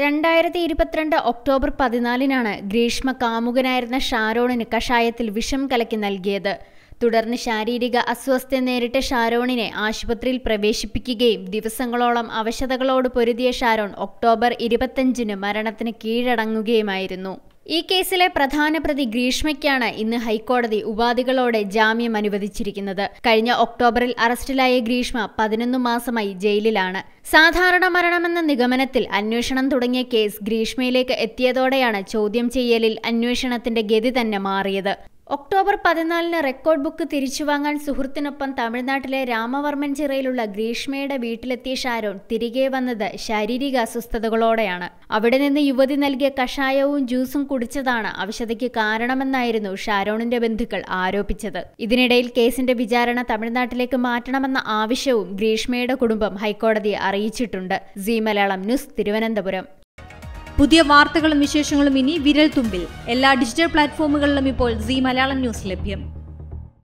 2022 October 14-നാണ് Greeshma കാമുകനായിരുന്ന ഷാരോണിന് കഷായത്തിൽ വിഷം കലക്കി നൽകിയത്. തുടർന്ന് ശാരീരിക അസ്വസ്ഥത നേരിട്ട ഷാരോണിനെ ആശുപത്രിയിൽ പ്രവേശിപ്പിക്കുകയും ദിവസങ്ങളോളം അവശതകളോട് പൊരുതിയ ഷാരോൺ ഒക്ടോബർ 25-ന് മരണത്തിന് കീഴടങ്ങുകയുമായിരുന്നു. ഈ കേസിലെ പ്രധാന പ്രതി ഗ്രീഷ്മയ്ക്കാണ് ഇന്ന് ഹൈക്കോടതി ഉപാധികളോടെ ജാമ്യം അനുവദിച്ചിരിക്കുന്നത്. കഴിഞ്ഞ ഒക്ടോബറിൽ അറസ്റ്റിലായ ഗ്രീഷ്മ 11 മാസമായി ജയിലിലാണ്. സാധാരണ മരണമെന്ന നിഗമനത്തിൽ അന്വേഷണം തുടങ്ങിയ കേസ് ഗ്രീഷ്മയിലേക്ക് എത്തിയതോടെയാണ് ചോദ്യം ചെയ്യലിൽ അന്വേഷണത്തിന്റെ ഗതി തന്നെ മാറിയത്. ഒക്ടോബർ 14-ന് റെക്കോർഡ് ബുക്ക് തിരിച്ചുവാങ്ങാൻ സുഹൃത്തിനൊപ്പം തമിഴ്നാട്ടിലെ രാമവർമ്മൻ ചിറയിലുള്ള ഗ്രീഷ്മയുടെ വീട്ടിലെത്തിയ ഷാരോൺ തിരികെ വന്നത് ശാരീരിക അസ്വസ്ഥതകളോടെയാണ്. അവിടെ നിന്ന് യുവതി നൽകിയ കഷായവും ജ്യൂസും കുടിച്ചതാണ് അവശതയ്ക്ക് കാരണമെന്നായിരുന്നു ഷാരോണിന്റെ ബന്ധുക്കൾ ആരോപിച്ചത്. ഇതിനിടയിൽ കേസിന്റെ വിചാരണ തമിഴ്നാട്ടിലേക്ക് മാറ്റണമെന്ന ആവശ്യവും ഗ്രീഷ്മയുടെ കുടുംബം ഹൈക്കോടതിയെ അറിയിച്ചിട്ടുണ്ട്. സീ മലയാളം ന്യൂസ്, തിരുവനന്തപുരം. പുതിയ വാർത്തകളും വിശേഷങ്ങളും ഇനി വിരൽ തുമ്പിൽ. എല്ലാ ഡിജിറ്റൽ പ്ലാറ്റ്ഫോമുകളിലും ഇപ്പോൾ സീ മലയാളം ന്യൂസ് ലഭ്യം.